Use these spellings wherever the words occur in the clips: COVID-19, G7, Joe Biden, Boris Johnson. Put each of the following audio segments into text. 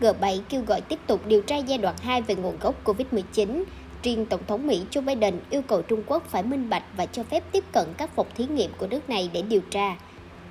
G7 kêu gọi tiếp tục điều tra giai đoạn 2 về nguồn gốc COVID-19. Riêng Tổng thống Mỹ Joe Biden yêu cầu Trung Quốc phải minh bạch và cho phép tiếp cận các phòng thí nghiệm của nước này để điều tra.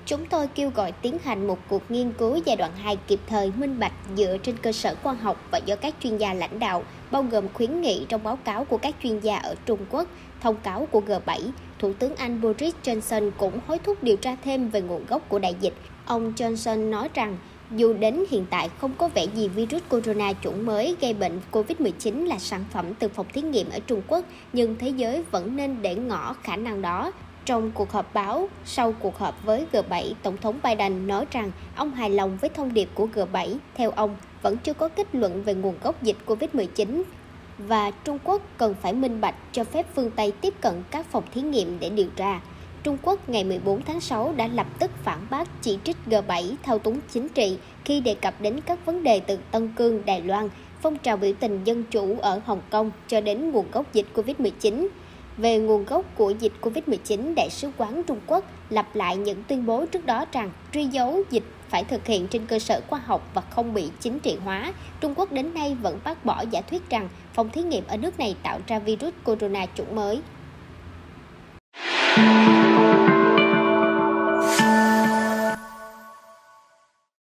Chúng tôi kêu gọi tiến hành một cuộc nghiên cứu giai đoạn 2 kịp thời, minh bạch, dựa trên cơ sở khoa học và do các chuyên gia lãnh đạo, bao gồm khuyến nghị trong báo cáo của các chuyên gia ở Trung Quốc, thông cáo của G7. Thủ tướng Anh Boris Johnson cũng hối thúc điều tra thêm về nguồn gốc của đại dịch. Ông Johnson nói rằng, dù đến hiện tại không có vẻ gì virus corona chủng mới gây bệnh COVID-19 là sản phẩm từ phòng thí nghiệm ở Trung Quốc, nhưng thế giới vẫn nên để ngỏ khả năng đó. Trong cuộc họp báo, sau cuộc họp với G7, Tổng thống Biden nói rằng ông hài lòng với thông điệp của G7. Theo ông, vẫn chưa có kết luận về nguồn gốc dịch COVID-19 và Trung Quốc cần phải minh bạch cho phép phương Tây tiếp cận các phòng thí nghiệm để điều tra. Trung Quốc ngày 14 tháng 6 đã lập tức phản bác chỉ trích G7 thao túng chính trị khi đề cập đến các vấn đề từ Tân Cương, Đài Loan, phong trào biểu tình dân chủ ở Hồng Kông cho đến nguồn gốc dịch COVID-19. Về nguồn gốc của dịch COVID-19, Đại sứ quán Trung Quốc lặp lại những tuyên bố trước đó rằng truy dấu dịch phải thực hiện trên cơ sở khoa học và không bị chính trị hóa. Trung Quốc đến nay vẫn bác bỏ giả thuyết rằng phòng thí nghiệm ở nước này tạo ra virus corona chủng mới.